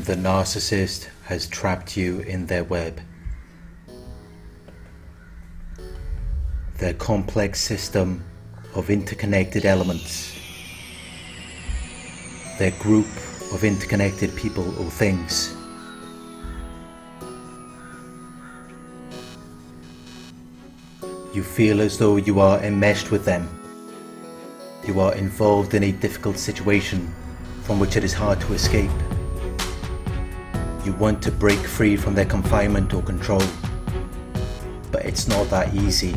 and the narcissist has trapped you in their web. Their complex system of interconnected elements, their group of interconnected people or things. You feel as though you are enmeshed with them. You are involved in a difficult situation from which it is hard to escape. You want to break free from their confinement or control, but it's not that easy.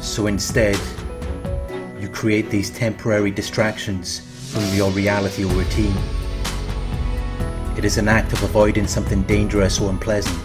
So instead, you create these temporary distractions from your reality or routine. It is an act of avoiding something dangerous or unpleasant.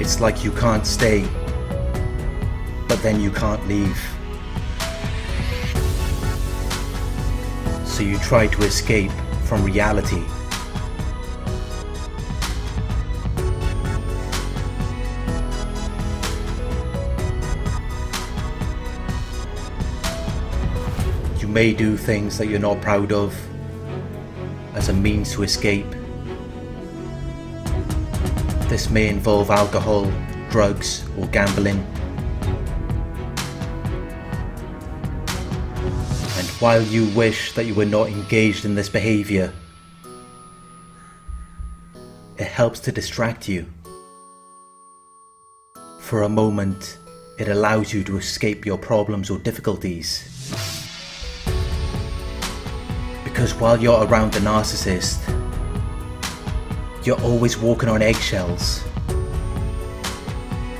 It's like you can't stay, but then you can't leave. So you try to escape from reality. You may do things that you're not proud of as a means to escape. This may involve alcohol, drugs, or gambling. And while you wish that you were not engaged in this behavior, it helps to distract you. For a moment, it allows you to escape your problems or difficulties. Because while you're around the narcissist, you're always walking on eggshells.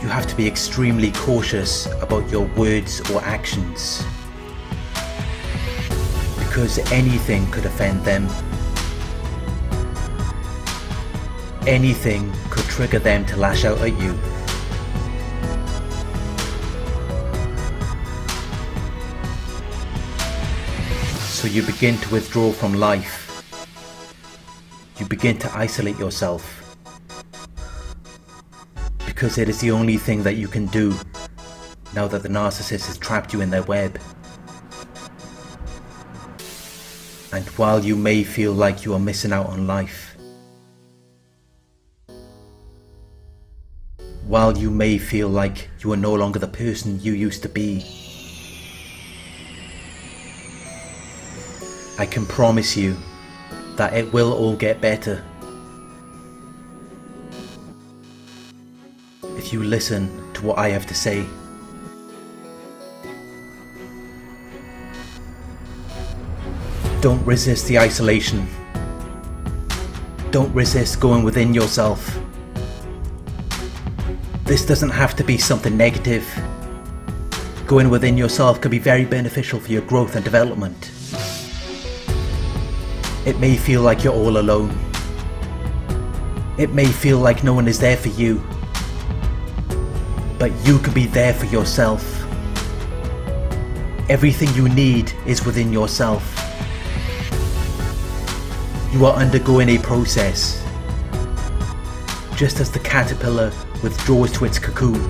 You have to be extremely cautious about your words or actions, because anything could offend them. Anything could trigger them to lash out at you. So you begin to withdraw from life. You begin to isolate yourself, because it is the only thing that you can do now that the narcissist has trapped you in their web. And while you may feel like you are missing out on life, while you may feel like you are no longer the person you used to be, I can promise you that it will all get better. If you listen to what I have to say. Don't resist the isolation. Don't resist going within yourself. This doesn't have to be something negative. Going within yourself can be very beneficial for your growth and development. It may feel like you're all alone. It may feel like no one is there for you. But you can be there for yourself. Everything you need is within yourself. You are undergoing a process. Just as the caterpillar withdraws to its cocoon,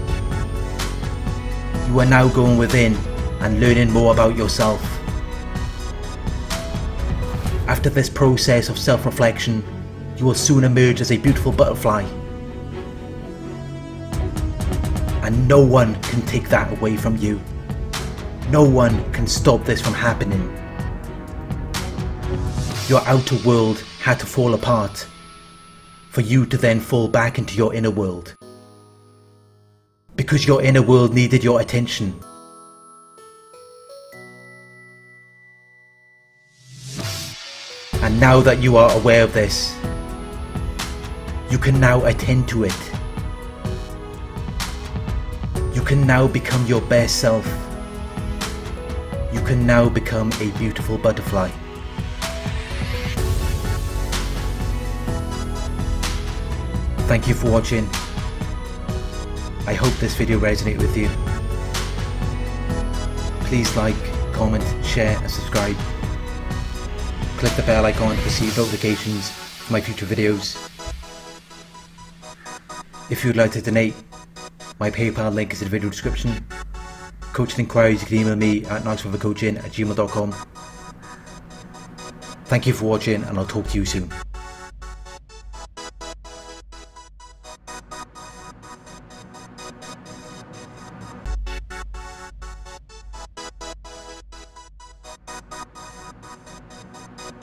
you are now going within and learning more about yourself. After this process of self-reflection, you will soon emerge as a beautiful butterfly. And no one can take that away from you. No one can stop this from happening. Your outer world had to fall apart for you to then fall back into your inner world. Because your inner world needed your attention. And now that you are aware of this, you can now attend to it. You can now become your best self. You can now become a beautiful butterfly. Thank you for watching. I hope this video resonated with you. Please like, comment, share and subscribe. Click the bell icon to receive notifications for my future videos. If you would like to donate, my PayPal link is in the video description. Coaching inquiries, you can email me at knightswithacoaching@gmail.com. Thank you for watching, and I'll talk to you soon.